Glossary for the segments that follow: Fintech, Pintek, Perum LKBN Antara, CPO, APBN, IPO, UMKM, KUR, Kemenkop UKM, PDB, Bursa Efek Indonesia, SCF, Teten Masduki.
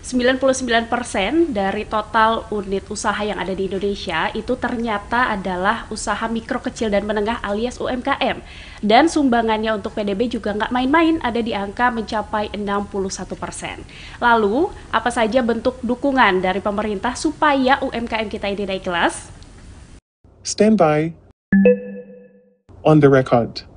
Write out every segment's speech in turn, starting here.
99% dari total unit usaha yang ada di Indonesia itu ternyata adalah usaha mikro, kecil, dan menengah alias UMKM. Dan sumbangannya untuk PDB juga nggak main-main, ada di angka mencapai 61%. Lalu, apa saja bentuk dukungan dari pemerintah supaya UMKM kita ini naik kelas? Standby on the record.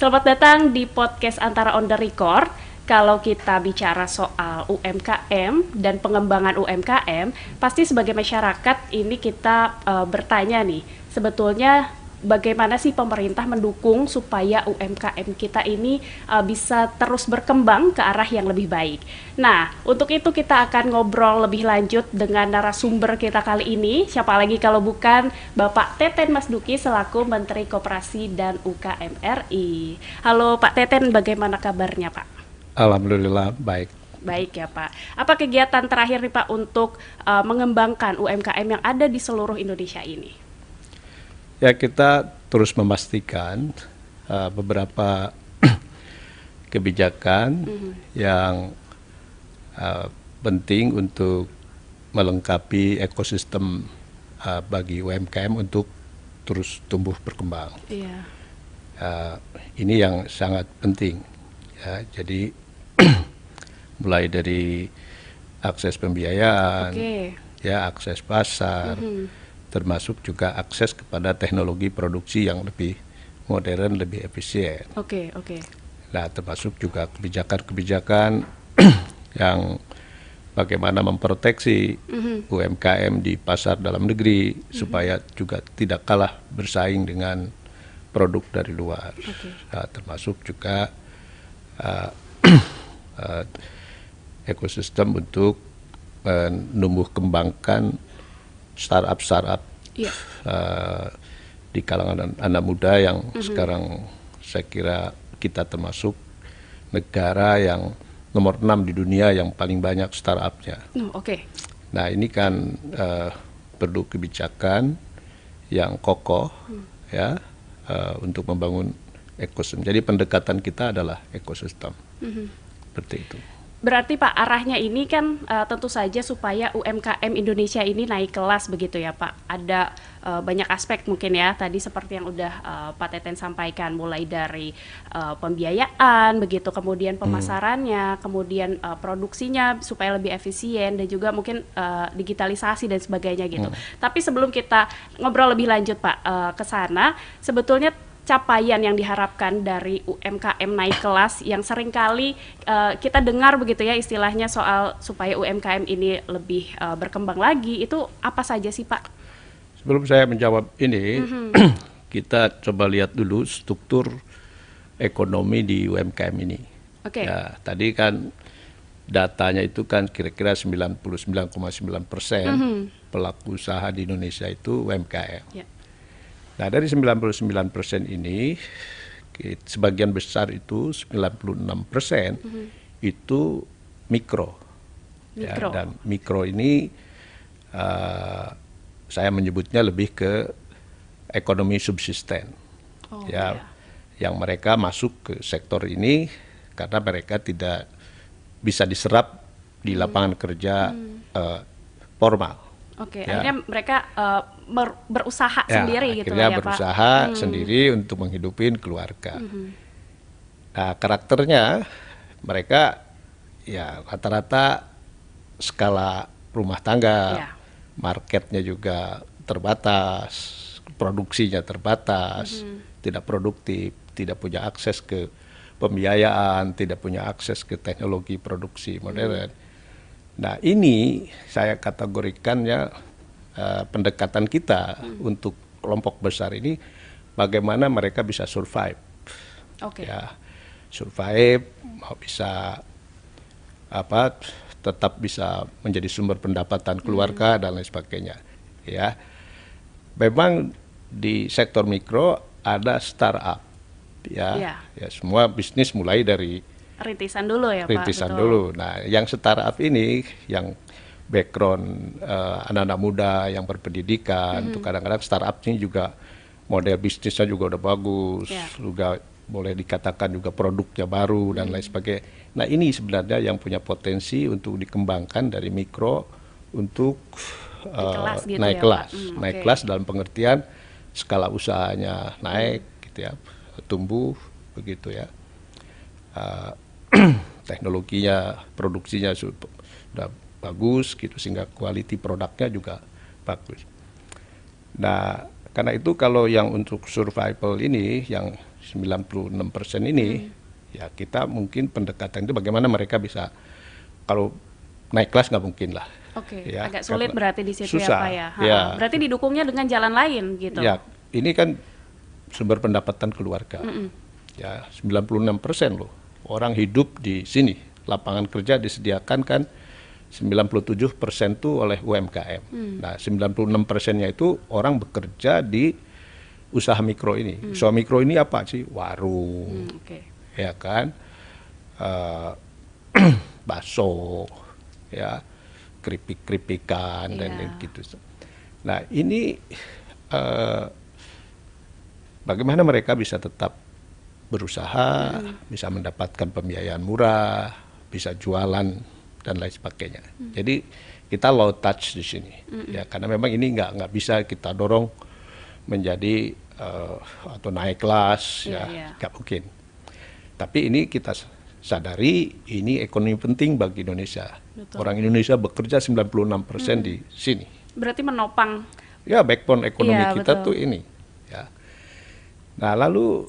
Selamat datang di podcast Antara on the record. Kalau kita bicara soal UMKM dan pengembangan UMKM, pasti sebagai masyarakat ini kita bertanya nih, sebetulnya bagaimana sih pemerintah mendukung supaya UMKM kita ini bisa terus berkembang ke arah yang lebih baik. Nah, untuk itu kita akan ngobrol lebih lanjut dengan narasumber kita kali ini. Siapa lagi kalau bukan Bapak Teten Masduki selaku Menteri Koperasi dan UKM RI. Halo Pak Teten, bagaimana kabarnya Pak? Alhamdulillah baik. Baik ya Pak. Apa kegiatan terakhir nih Pak untuk mengembangkan UMKM yang ada di seluruh Indonesia ini? Ya, kita terus memastikan beberapa kebijakan yang penting untuk melengkapi ekosistem bagi UMKM untuk terus tumbuh berkembang. Yeah. Ini yang sangat penting. Ya, jadi mulai dari akses pembiayaan, ya akses pasar, termasuk juga akses kepada teknologi produksi yang lebih modern, lebih efisien. Nah, termasuk juga kebijakan-kebijakan yang bagaimana memproteksi UMKM di pasar dalam negeri supaya juga tidak kalah bersaing dengan produk dari luar. Nah, termasuk juga ekosistem untuk menumbuh kembangkan startup-startup di kalangan anak muda yang sekarang saya kira kita termasuk negara yang nomor 6 di dunia yang paling banyak startup-nya. Nah, ini kan perlu kebijakan yang kokoh ya untuk membangun ekosistem. Jadi pendekatan kita adalah ekosistem, seperti itu. Berarti Pak, arahnya ini kan tentu saja supaya UMKM Indonesia ini naik kelas begitu ya Pak. Ada banyak aspek mungkin ya, tadi seperti yang udah Pak Teten sampaikan, mulai dari pembiayaan begitu, kemudian pemasarannya, kemudian produksinya supaya lebih efisien, dan juga mungkin digitalisasi dan sebagainya gitu. Tapi sebelum kita ngobrol lebih lanjut Pak ke sana, sebetulnya capaian yang diharapkan dari UMKM naik kelas yang seringkali kita dengar begitu ya istilahnya soal supaya UMKM ini lebih berkembang lagi, itu apa saja sih Pak? Sebelum saya menjawab ini, kita coba lihat dulu struktur ekonomi di UMKM ini. Ya, tadi kan datanya itu kan kira-kira 99,9% pelaku usaha di Indonesia itu UMKM. Nah, dari 99% ini, sebagian besar itu 96% itu mikro. Ya, dan mikro ini saya menyebutnya lebih ke ekonomi subsisten, yang mereka masuk ke sektor ini karena mereka tidak bisa diserap di lapangan kerja formal. Akhirnya mereka berusaha sendiri gitu ya Pak? Akhirnya berusaha sendiri untuk menghidupin keluarga. Nah, karakternya mereka ya rata-rata skala rumah tangga, marketnya juga terbatas, produksinya terbatas, tidak produktif, tidak punya akses ke pembiayaan, tidak punya akses ke teknologi produksi modern. Nah, ini saya kategorikannya pendekatan kita untuk kelompok besar ini, bagaimana mereka bisa survive, ya survive, mau bisa apa, tetap bisa menjadi sumber pendapatan keluarga dan lain sebagainya. Ya, memang di sektor mikro ada startup, ya semua bisnis mulai dari rintisan dulu ya Pak? Rintisan dulu. Nah, yang startup ini, yang background anak-anak muda yang berpendidikan, itu kadang-kadang startup ini juga model bisnisnya juga udah bagus, juga boleh dikatakan juga produknya baru dan lain sebagainya. Nah, ini sebenarnya yang punya potensi untuk dikembangkan dari mikro untuk kelas gitu naik ya, kelas. Naik kelas dalam pengertian skala usahanya naik gitu ya, tumbuh begitu ya. Teknologinya, produksinya sudah bagus gitu, sehingga quality produknya juga bagus. Nah, karena itu kalau yang untuk survival ini, yang 96% ini, ya kita mungkin pendekatan itu bagaimana mereka bisa, kalau naik kelas nggak mungkin lah. Oke, ya, agak sulit berarti di situ susah, ya Pak ya. Ya. Berarti didukungnya dengan jalan lain gitu. Ya, ini kan sumber pendapatan keluarga. Ya, 96% loh. Orang hidup di sini, lapangan kerja disediakan kan 97% itu oleh UMKM. Nah, 96%-nya itu orang bekerja di usaha mikro ini. Usaha mikro ini apa sih? Warung, ya kan, bakso, ya, keripik-keripikan dan lain gitu. Nah, ini bagaimana mereka bisa tetap berusaha, bisa mendapatkan pembiayaan murah, bisa jualan dan lain sebagainya. Jadi kita low touch di sini, ya karena memang ini nggak bisa kita dorong menjadi atau naik kelas, ya nggak mungkin. Tapi ini kita sadari ini ekonomi penting bagi Indonesia. Betul. Orang Indonesia bekerja 96% di sini. Berarti menopang. Ya, backbone ekonomi kita tuh ini. Ya. Nah, lalu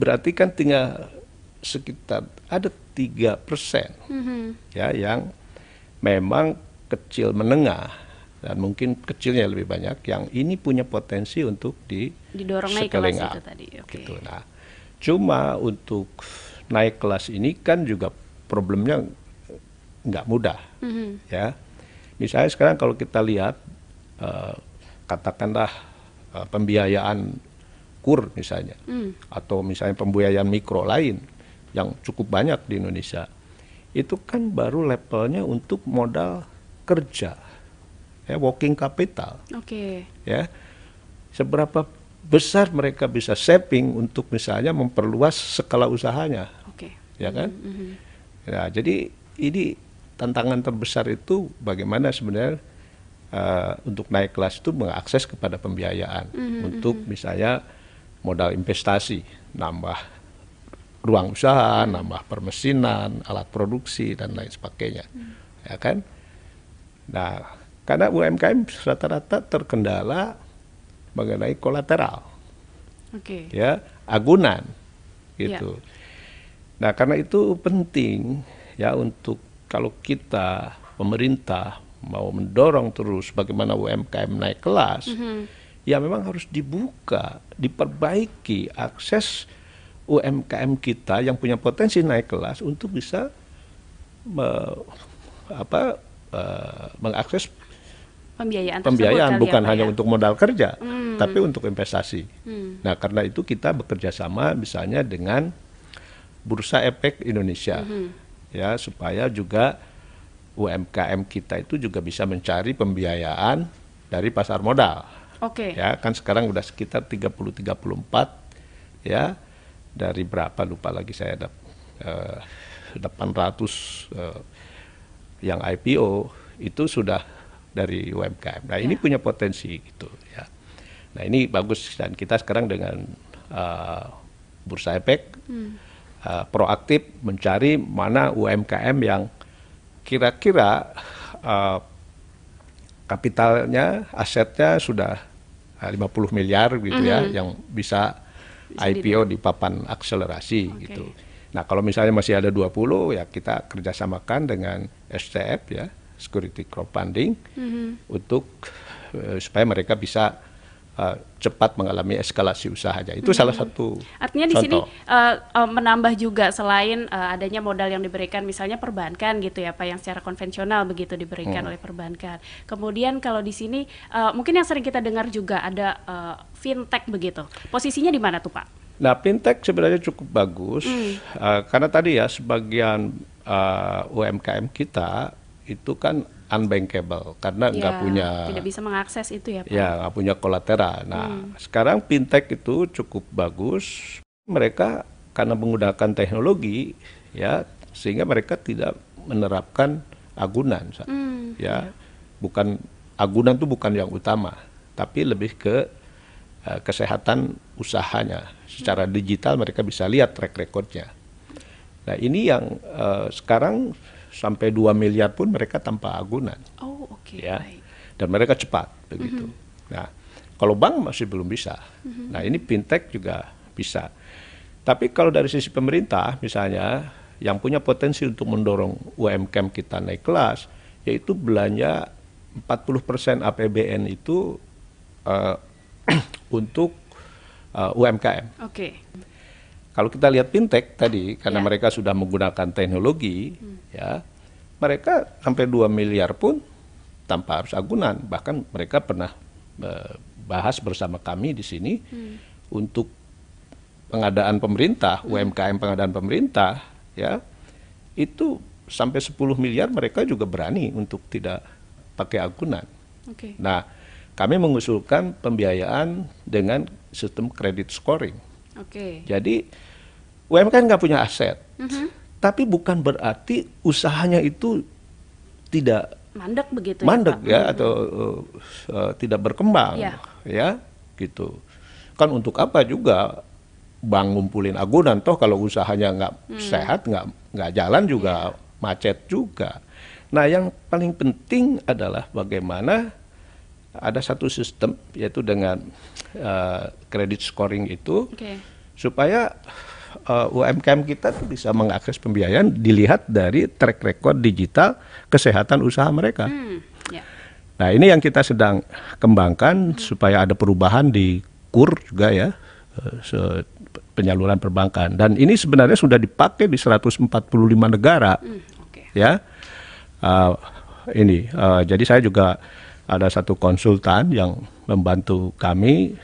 berarti kan tinggal sekitar ada 3% ya yang memang kecil menengah, dan mungkin kecilnya lebih banyak yang ini punya potensi untuk didorong naik kelas itu tadi. Gitu. Nah, cuma untuk naik kelas ini kan juga problemnya nggak mudah, ya. Misalnya sekarang kalau kita lihat katakanlah pembiayaan KUR misalnya, atau misalnya pembiayaan mikro lain yang cukup banyak di Indonesia, itu kan baru levelnya untuk modal kerja, ya, working capital. Ya, seberapa besar mereka bisa saving untuk misalnya memperluas skala usahanya, ya kan? Ya, jadi ini tantangan terbesar itu bagaimana sebenarnya untuk naik kelas itu mengakses kepada pembiayaan untuk misalnya modal investasi, nambah ruang usaha, nambah permesinan, alat produksi dan lain sebagainya, ya kan? Nah, karena UMKM rata-rata terkendala mengenai kolateral, ya, agunan, gitu. Nah, karena itu penting ya untuk kalau kita pemerintah mau mendorong terus bagaimana UMKM naik kelas. Ya memang harus dibuka, diperbaiki akses UMKM kita yang punya potensi naik kelas untuk bisa mengakses pembiayaan bukan hanya untuk modal kerja, tapi untuk investasi. Nah, karena itu kita bekerja sama misalnya dengan Bursa Efek Indonesia, ya supaya juga UMKM kita itu juga bisa mencari pembiayaan dari pasar modal. Ya kan sekarang udah sekitar 30-34 ya, dari berapa lupa lagi saya ada 800 yang IPO itu sudah dari UMKM. Nah, ini punya potensi gitu ya. Nah, ini bagus, dan kita sekarang dengan Bursa Efek proaktif mencari mana UMKM yang kira-kira kapitalnya, asetnya sudah 50 miliar gitu ya, yang bisa IPO di papan akselerasi gitu. Nah, kalau misalnya masih ada 20, ya kita kerjasamakan dengan SCF ya, Security Crowdfunding, untuk supaya mereka bisa cepat mengalami eskalasi usahanya. Itu salah satu artinya contoh. Di sini menambah juga selain adanya modal yang diberikan misalnya perbankan gitu ya Pak, yang secara konvensional begitu diberikan oleh perbankan. Kemudian kalau di sini mungkin yang sering kita dengar juga ada Fintech begitu. Posisinya di mana tuh Pak? Nah, Fintech sebenarnya cukup bagus karena tadi ya sebagian UMKM kita itu kan unbankable karena nggak punya, tidak bisa mengakses itu ya Pak. Ya, nggak punya kolateral. Nah, sekarang Pintek itu cukup bagus. Mereka karena menggunakan teknologi ya, sehingga mereka tidak menerapkan agunan. Ya, bukan agunan itu bukan yang utama, tapi lebih ke kesehatan usahanya. Secara digital mereka bisa lihat track recordnya. Nah, ini yang sekarang sampai 2 miliar pun mereka tanpa agunan. Oh, oke. Okay. Ya. Dan mereka cepat begitu. Nah, kalau bank masih belum bisa. Nah, ini fintech juga bisa. Tapi kalau dari sisi pemerintah misalnya yang punya potensi untuk mendorong UMKM kita naik kelas, yaitu belanja 40% APBN itu untuk UMKM. Oke. Kalau kita lihat fintech tadi, karena mereka sudah menggunakan teknologi, ya, mereka sampai 2 miliar pun tanpa harus agunan. Bahkan mereka pernah bahas bersama kami di sini untuk pengadaan pemerintah, UMKM pengadaan pemerintah, ya, itu sampai 10 miliar mereka juga berani untuk tidak pakai agunan. Okay. Nah, kami mengusulkan pembiayaan dengan sistem kredit scoring. Okay. Jadi UMKM nggak punya aset, tapi bukan berarti usahanya itu tidak mandek begitu, ya atau tidak berkembang, ya gitu. Kan untuk apa juga bank ngumpulin agunan, toh kalau usahanya nggak sehat, nggak jalan juga, macet juga. Nah, yang paling penting adalah bagaimana ada satu sistem, yaitu dengan kredit scoring itu, supaya UMKM kita tuh bisa mengakses pembiayaan dilihat dari track record digital kesehatan usaha mereka. Nah, ini yang kita sedang kembangkan supaya ada perubahan di KUR juga ya, penyaluran perbankan. Dan ini sebenarnya sudah dipakai di 145 negara. Ya, ini jadi saya juga ada satu konsultan yang membantu kami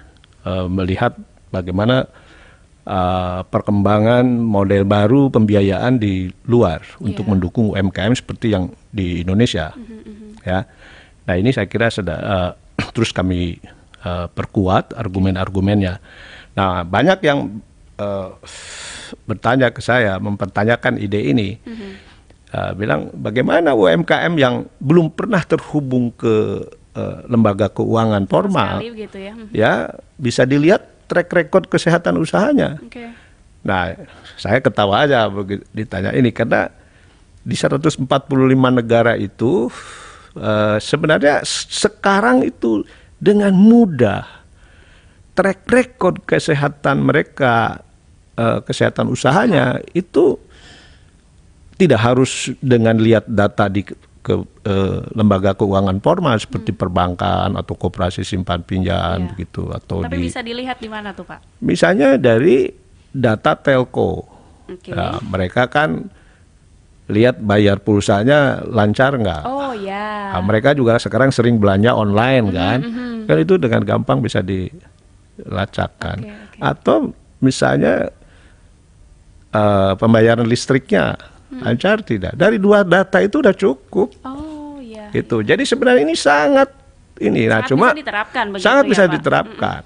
melihat bagaimana perkembangan model baru pembiayaan di luar untuk mendukung UMKM seperti yang di Indonesia. Ya, nah ini saya kira sudah terus kami perkuat argumen-argumennya. Nah, banyak yang bertanya ke saya, mempertanyakan ide ini. Bilang bagaimana UMKM yang belum pernah terhubung ke lembaga keuangan formal gitu ya. Bisa dilihat track record kesehatan usahanya. Nah, saya ketawa aja ditanya ini, karena di 145 negara itu sebenarnya sekarang itu dengan mudah track record kesehatan mereka, kesehatan usahanya itu tidak harus dengan lihat data di lembaga keuangan formal seperti perbankan atau koperasi simpan pinjam begitu, atau tapi bisa dilihat di mana tuh, Pak? Misalnya dari data telco. Nah, mereka kan lihat bayar pulsanya lancar nggak? Oh ya. Nah, mereka juga sekarang sering belanja online kan? Kan itu dengan gampang bisa dilacakkan. Atau misalnya pembayaran listriknya lancar tidak? Dari dua data itu udah cukup. Gitu. Jadi sebenarnya ini sangat ini, nah cuma sangat bisa diterapkan,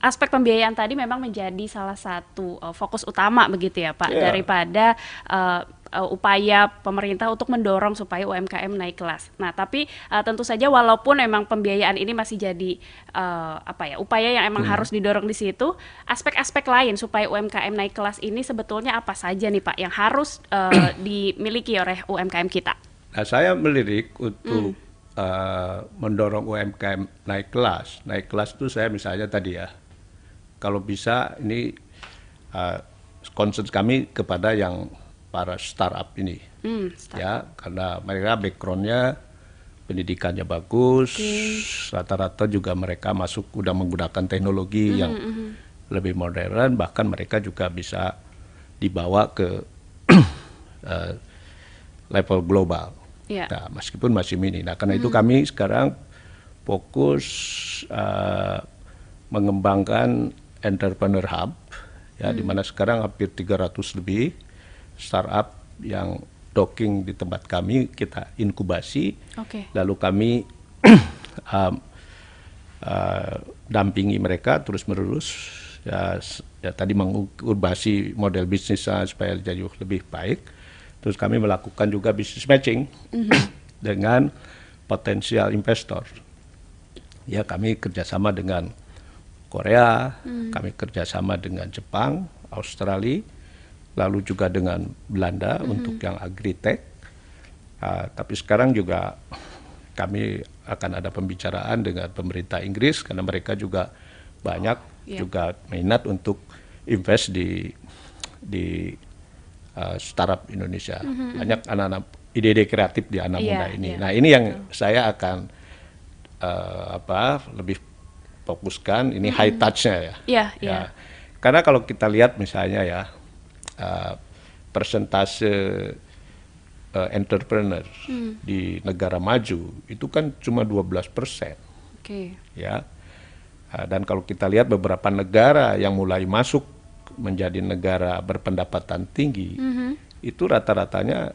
Aspek pembiayaan tadi memang menjadi salah satu fokus utama begitu ya, Pak, daripada upaya pemerintah untuk mendorong supaya UMKM naik kelas. Nah, tapi tentu saja walaupun memang pembiayaan ini masih jadi upaya yang emang harus didorong di situ, aspek-aspek lain supaya UMKM naik kelas ini sebetulnya apa saja nih, Pak, yang harus dimiliki oleh UMKM kita? Nah, saya melirik untuk mendorong UMKM naik kelas. Naik kelas itu saya misalnya tadi ya, kalau bisa ini concern kami kepada yang para startup ini, ya, karena mereka backgroundnya pendidikannya bagus, rata-rata juga mereka masuk udah menggunakan teknologi yang lebih modern, bahkan mereka juga bisa dibawa ke level global. Nah, meskipun masih mini. Nah, karena itu kami sekarang fokus mengembangkan entrepreneur hub, ya, di mana sekarang hampir 300 lebih startup yang docking di tempat kami, kita inkubasi. Lalu kami dampingi mereka terus menerus ya tadi mengurbasi model bisnisnya supaya jadi lebih baik. Terus kami melakukan juga bisnis matching dengan potensial investor. Ya, kami kerjasama dengan Korea, kami kerjasama dengan Jepang, Australia, lalu juga dengan Belanda untuk yang agritech. Tapi sekarang juga kami akan ada pembicaraan dengan pemerintah Inggris karena mereka juga banyak juga minat untuk invest di startup Indonesia. Banyak anak-anak ide-ide kreatif di anak muda ini. Nah, ini yang saya akan lebih fokuskan, ini high touch-nya ya. Karena kalau kita lihat misalnya ya, persentase entrepreneur di negara maju itu kan cuma 12%. Ya. Dan kalau kita lihat beberapa negara yang mulai masuk menjadi negara berpendapatan tinggi, itu rata-ratanya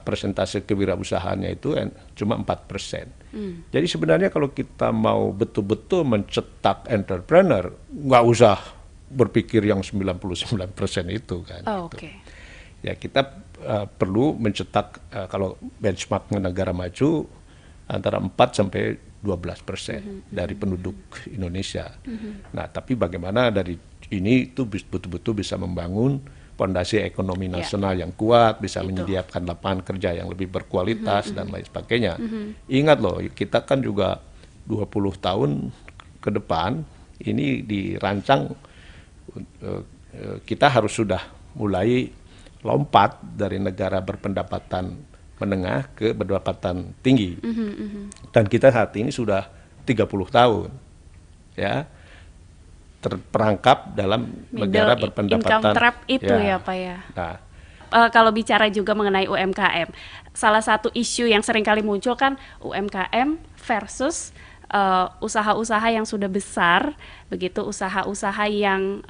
persentase kewirausahaannya itu cuma 4%. Jadi sebenarnya kalau kita mau betul-betul mencetak entrepreneur, nggak usah berpikir yang 99% itu kan. Ya kita perlu mencetak kalau benchmark negara maju antara 4 sampai 12% dari penduduk Indonesia. Nah, tapi bagaimana dari ini itu betul-betul bisa membangun fondasi ekonomi nasional yang kuat, bisa menyediakan lapangan kerja yang lebih berkualitas dan lain sebagainya. Ingat loh, kita kan juga 20 tahun ke depan ini dirancang kita harus sudah mulai lompat dari negara berpendapatan menengah ke pendapatan tinggi. Dan kita saat ini sudah 30 tahun ya terperangkap dalam negara berpendapatan itu ya Pak ya. Nah, kalau bicara juga mengenai UMKM, salah satu isu yang seringkali muncul kan UMKM versus usaha-usaha yang sudah besar, begitu usaha-usaha yang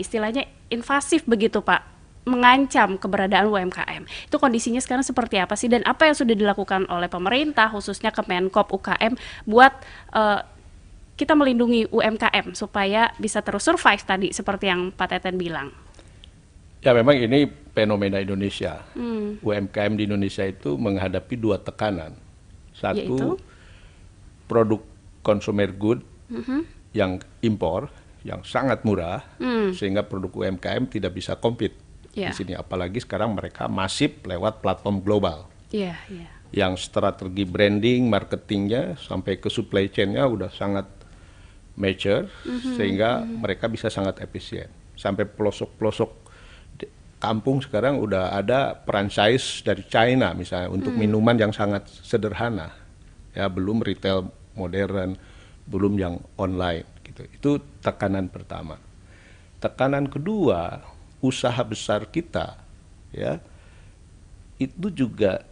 istilahnya invasif begitu Pak, mengancam keberadaan UMKM. Itu kondisinya sekarang seperti apa sih, dan apa yang sudah dilakukan oleh pemerintah khususnya Kemenkop UKM buat kita melindungi UMKM supaya bisa terus survive tadi seperti yang Pak Teten bilang? Ya memang ini fenomena Indonesia. UMKM di Indonesia itu menghadapi dua tekanan. Satu, yaitu produk consumer good yang impor, yang sangat murah, sehingga produk UMKM tidak bisa compete di sini, apalagi sekarang mereka masif lewat platform global. Yang strategi branding, marketingnya sampai ke supply chainnya udah sangat mature, sehingga mereka bisa sangat efisien. Sampai pelosok-pelosok kampung sekarang udah ada franchise dari China misalnya untuk minuman yang sangat sederhana. Ya, belum retail modern, belum yang online gitu. Itu tekanan pertama. Tekanan kedua, usaha besar kita ya itu juga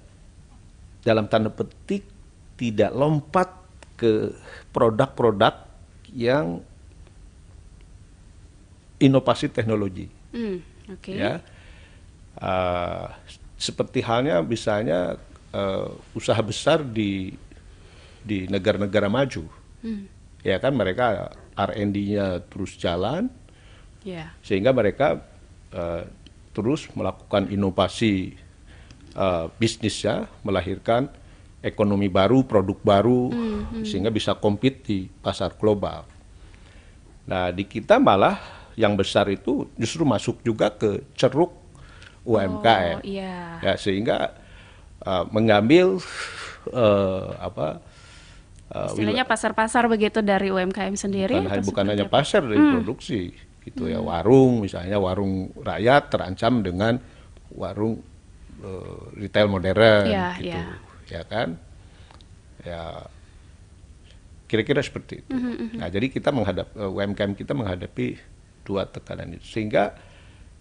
dalam tanda petik tidak lompat ke produk-produk yang inovasi teknologi. Ya, seperti halnya misalnya usaha besar di negara-negara maju, ya kan mereka R&D-nya terus jalan, sehingga mereka terus melakukan inovasi bisnisnya, melahirkan ekonomi baru, produk baru, sehingga bisa compete di pasar global. Nah di kita malah yang besar itu justru masuk juga ke ceruk UMKM, ya sehingga mengambil istilahnya pasar-pasar begitu dari UMKM sendiri. Bukan hanya pasar dari produksi. Gitu ya, warung misalnya warung rakyat terancam dengan warung retail modern gitu ya kan ya, kira-kira seperti itu. Nah jadi kita menghadapi UMKM kita menghadapi dua tekanan itu, sehingga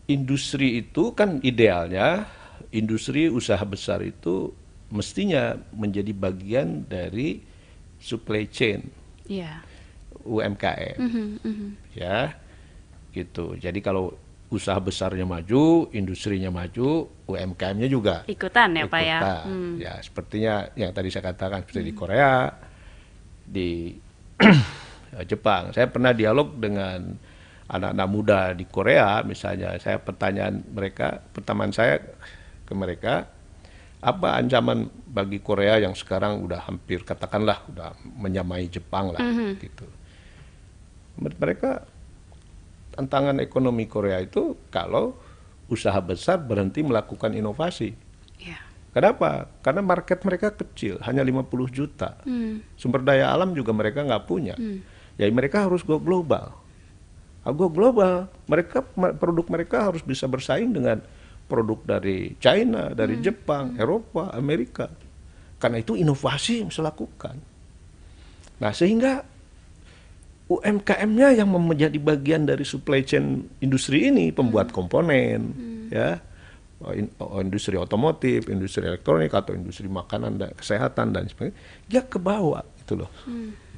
industri itu kan idealnya industri usaha besar itu mestinya menjadi bagian dari supply chain UMKM ya gitu. Jadi kalau usaha besarnya maju, industrinya maju, UMKM-nya juga ikutan ya Pak ya. Ya sepertinya yang tadi saya katakan seperti di Korea, di Jepang. Saya pernah dialog dengan anak-anak muda di Korea misalnya, saya pertanyaan mereka, pertanyaan saya ke mereka, apa ancaman bagi Korea yang sekarang udah hampir katakanlah udah menyamai Jepang lah, gitu. Menurut mereka tantangan ekonomi Korea itu kalau usaha besar berhenti melakukan inovasi. Yeah. Kenapa? Karena market mereka kecil, hanya 50 juta. Sumber daya alam juga mereka nggak punya. Jadi mereka harus go global. Go global, mereka produk mereka harus bisa bersaing dengan produk dari China, dari Jepang, Eropa, Amerika. Karena itu inovasi yang harus dilakukan. Nah, sehingga UMKM-nya yang menjadi bagian dari supply chain industri ini, pembuat komponen, ya, industri otomotif, industri elektronik atau industri makanan dan kesehatan dan sebagainya, dia kebawa gitu loh.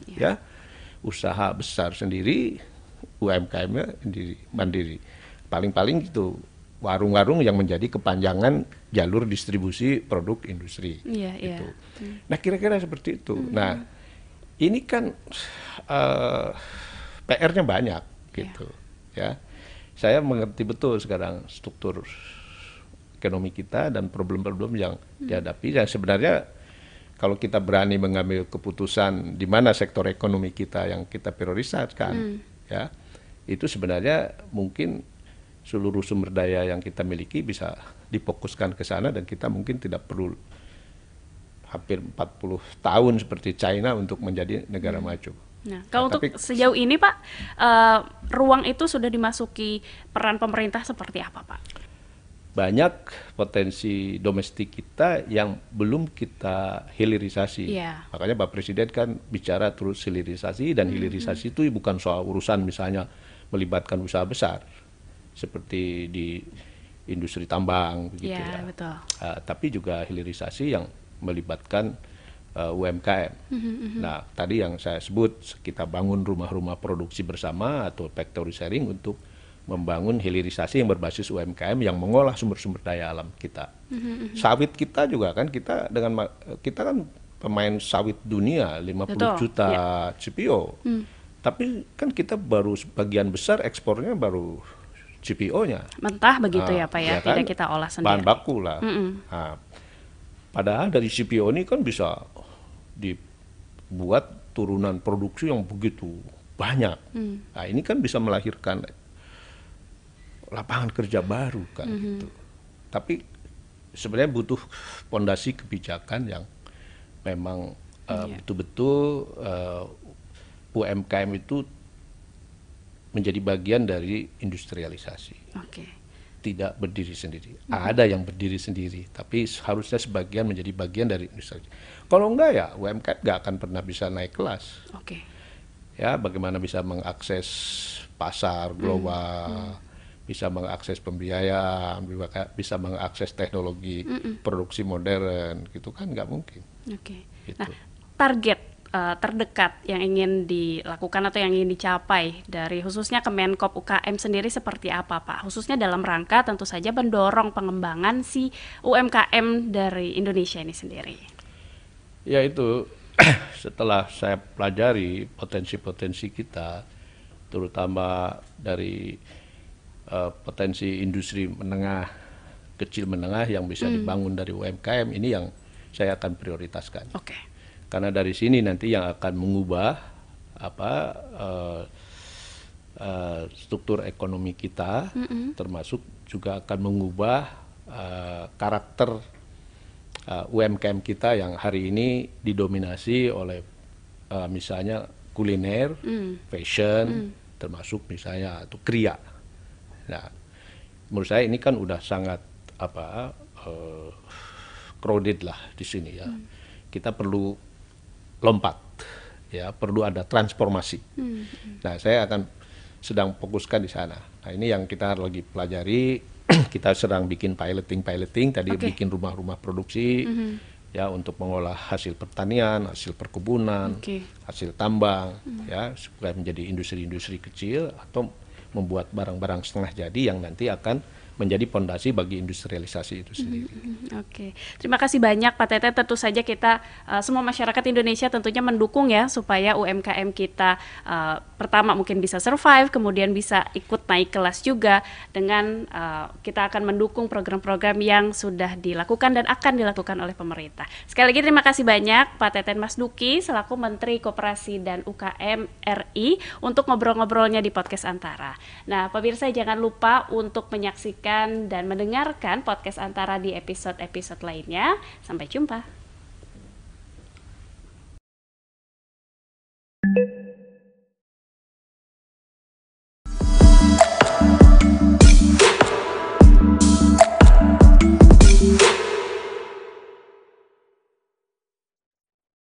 Ya, usaha besar sendiri, UMKM-nya mandiri. Paling-paling gitu. Warung-warung yang menjadi kepanjangan jalur distribusi produk industri, gitu. Nah, kira-kira seperti itu. Nah, ini kan PR-nya banyak, gitu. Ya, saya mengerti betul sekarang struktur ekonomi kita dan problem-problem yang dihadapi. Dan sebenarnya kalau kita berani mengambil keputusan di mana sektor ekonomi kita yang kita priorisasikan, ya, itu sebenarnya mungkin seluruh sumber daya yang kita miliki bisa difokuskan ke sana dan kita mungkin tidak perlu hampir 40 tahun seperti China untuk menjadi negara maju. Nah, kalau untuk sejauh ini Pak, ruang itu sudah dimasuki peran pemerintah seperti apa Pak? Banyak potensi domestik kita yang belum kita hilirisasi. Makanya Pak Presiden kan bicara terus hilirisasi dan hilirisasi itu bukan soal urusan misalnya melibatkan usaha besar seperti di industri tambang gitu ya. Betul. Tapi juga hilirisasi yang melibatkan UMKM. Nah, tadi yang saya sebut kita bangun rumah-rumah produksi bersama atau factory sharing untuk membangun hilirisasi yang berbasis UMKM yang mengolah sumber-sumber daya alam kita. Sawit kita juga kan kita kan pemain sawit dunia 50 betul. Juta CPO. Tapi kan kita baru sebagian besar ekspornya baru CPO-nya. Mentah begitu ya Pak ya, ya kan? Tidak kita olah sendiri. Bahan baku lah. Nah, padahal dari CPO ini kan bisa dibuat turunan produksi yang begitu banyak. Nah, ini kan bisa melahirkan lapangan kerja baru kan gitu. Tapi sebenarnya butuh fondasi kebijakan yang memang betul-betul UMKM itu menjadi bagian dari industrialisasi. Tidak berdiri sendiri. Ada yang berdiri sendiri, tapi harusnya sebagian menjadi bagian dari industrialisasi. Kalau enggak ya UMKM nggak akan pernah bisa naik kelas. Ya, bagaimana bisa mengakses pasar global, bisa mengakses pembiayaan, bisa mengakses teknologi produksi modern, gitu kan nggak mungkin. Gitu. Nah, target terdekat yang ingin dilakukan atau yang ingin dicapai dari khususnya Kemenkop UKM sendiri seperti apa Pak? Khususnya dalam rangka tentu saja mendorong pengembangan si UMKM dari Indonesia ini sendiri. Ya itu setelah saya pelajari potensi-potensi kita terutama dari potensi industri menengah, kecil menengah yang bisa dibangun dari UMKM ini yang saya akan prioritaskan. Karena dari sini nanti yang akan mengubah apa struktur ekonomi kita, termasuk juga akan mengubah karakter UMKM kita yang hari ini didominasi oleh misalnya kuliner, fashion, termasuk misalnya atau kriya. Nah, menurut saya ini kan udah sangat apa crowded lah di sini ya. Kita perlu lompat, ya perlu ada transformasi. Nah, saya akan sedang fokuskan di sana. Nah, ini yang kita lagi pelajari. Kita sedang bikin piloting tadi, bikin rumah-rumah produksi, ya untuk mengolah hasil pertanian, hasil perkebunan, hasil tambang, ya supaya menjadi industri-industri kecil atau membuat barang-barang setengah jadi yang nanti akan menjadi fondasi bagi industrialisasi itu sendiri. Oke, terima kasih banyak Pak Teten. Tentu saja kita semua masyarakat Indonesia tentunya mendukung ya supaya UMKM kita pertama mungkin bisa survive, kemudian bisa ikut naik kelas juga dengan kita akan mendukung program-program yang sudah dilakukan dan akan dilakukan oleh pemerintah. Sekali lagi terima kasih banyak Pak Teten Masduki selaku Menteri Koperasi dan UKM RI untuk ngobrol-ngobrolnya di podcast Antara. Nah, pemirsa jangan lupa untuk menyaksikan dan mendengarkan podcast Antara di episode-episode lainnya. Sampai jumpa.